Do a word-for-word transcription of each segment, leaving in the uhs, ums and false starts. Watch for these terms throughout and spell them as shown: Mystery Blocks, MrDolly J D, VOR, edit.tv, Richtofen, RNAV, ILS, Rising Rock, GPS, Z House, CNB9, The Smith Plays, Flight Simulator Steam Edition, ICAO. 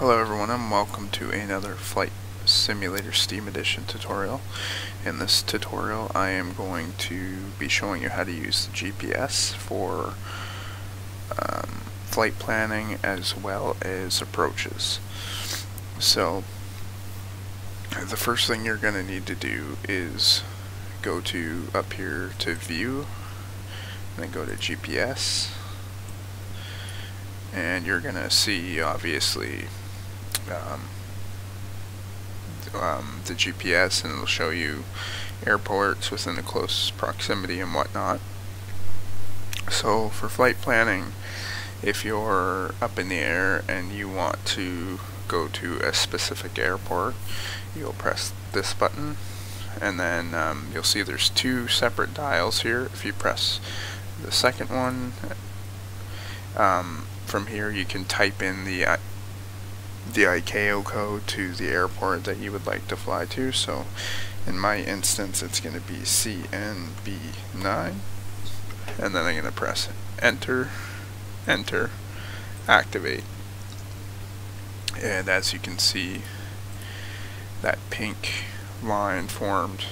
Hello everyone, and welcome to another Flight Simulator Steam Edition tutorial. In this tutorial I am going to be showing you how to use the G P S for um, flight planning as well as approaches. So the first thing you're going to need to do is go to up here to view, and then go to G P S, and you're going to see obviously Um, um, the G P S, and it'll show you airports within the close proximity and whatnot. So for flight planning, if you're up in the air and you want to go to a specific airport, you'll press this button, and then um, you'll see there's two separate dials here. If you press the second one, um, from here you can type in the uh, the I C A O code to the airport that you would like to fly to. So in my instance it's going to be C N B nine, and then I'm going to press enter, enter, activate, and as you can see that pink line formed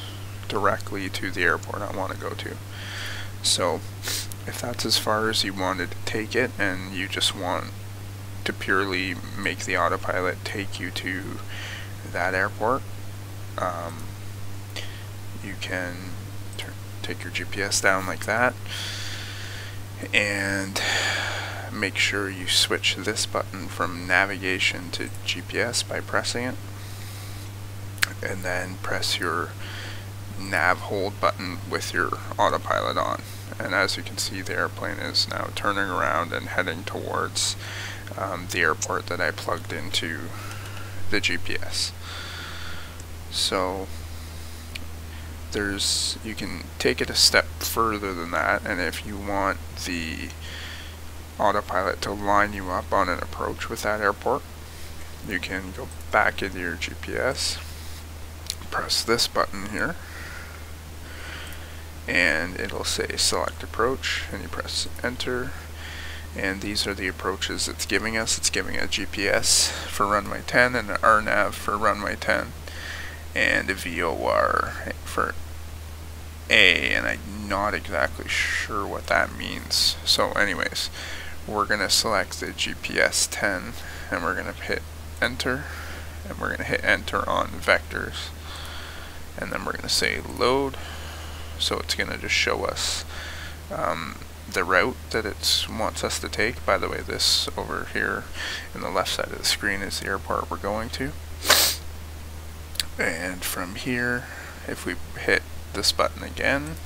directly to the airport I want to go to. So if that's as far as you wanted to take it and you just want to purely make the autopilot take you to that airport, um, you can turn, take your G P S down like that, and make sure you switch this button from navigation to G P S by pressing it, and then press your nav hold button with your autopilot on. And as you can see, the airplane is now turning around and heading towards Um, the airport that I plugged into the G P S. So there's you can take it a step further than that, and if you want the autopilot to line you up on an approach with that airport, you can go back into your G P S, press this button here, and it'll say select approach, and you press enter. And these are the approaches it's giving us. It's giving a G P S for runway ten, and an R NAV for runway ten, and a V O R for A, and I'm not exactly sure what that means. So anyways, we're going to select the G P S ten, and we're going to hit enter, and we're going to hit enter on vectors, and then we're going to say load, so it's going to just show us um, the route that it wants us to take. By the way, this over here in the left side of the screen is the airport we're going to. And from here, if we hit this button again,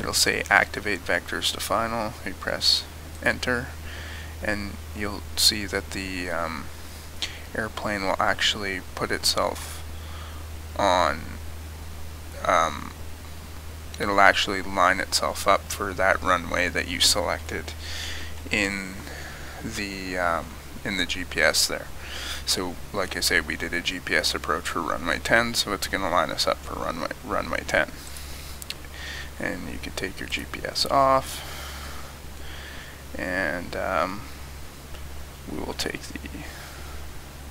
it'll say activate vectors to final. You press enter, and you'll see that the um, airplane will actually put itself on um, it'll actually line itself up for that runway that you selected in the um, in the G P S there. So like I say, we did a G P S approach for runway ten, so it's going to line us up for runway runway ten. And you can take your G P S off, and um, we will take the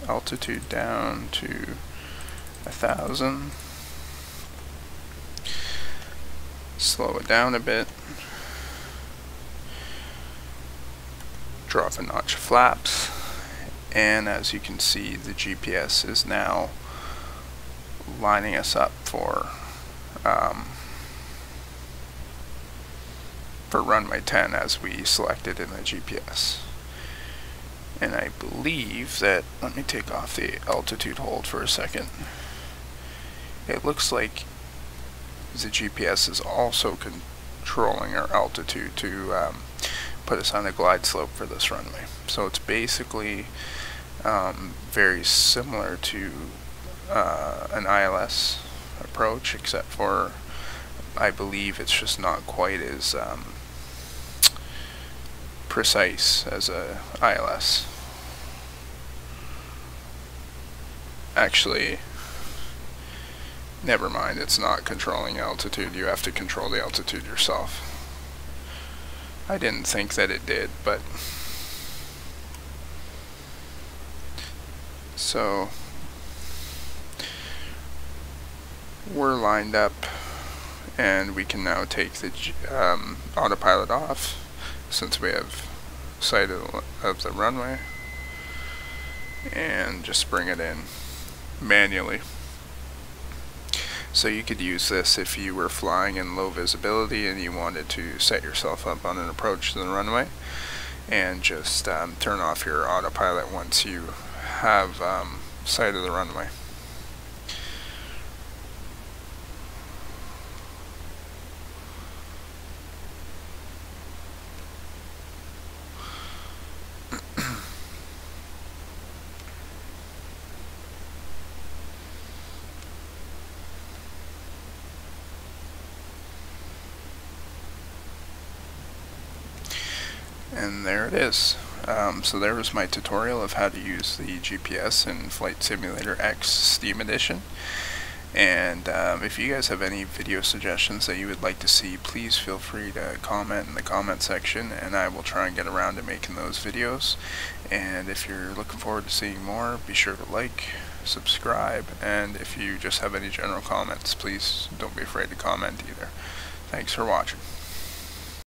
altitude down to a thousand. Slow it down a bit, drop a notch of flaps, and as you can see, the G P S is now lining us up for um, for runway ten as we selected in the G P S. And I believe that, let me take off the altitude hold for a second, it looks like the G P S is also controlling our altitude to um, put us on a glide slope for this runway. So it's basically um, very similar to uh, an I L S approach, except for I believe it's just not quite as um, precise as a I L S. Actually, never mind, it's not controlling altitude. You have to control the altitude yourself. I didn't think that it did, but So we're lined up, and we can now take the um, autopilot off since we have sight of, of the runway, and just bring it in manually. So you could use this if you were flying in low visibility and you wanted to set yourself up on an approach to the runway, and just um, turn off your autopilot once you have um, sight of the runway. And there it is. Um, so there was my tutorial of how to use the G P S in Flight Simulator X Steam Edition. And um, if you guys have any video suggestions that you would like to see, please feel free to comment in the comment section, and I will try and get around to making those videos. And if you're looking forward to seeing more, be sure to like, subscribe, and if you just have any general comments, please don't be afraid to comment either. Thanks for watching.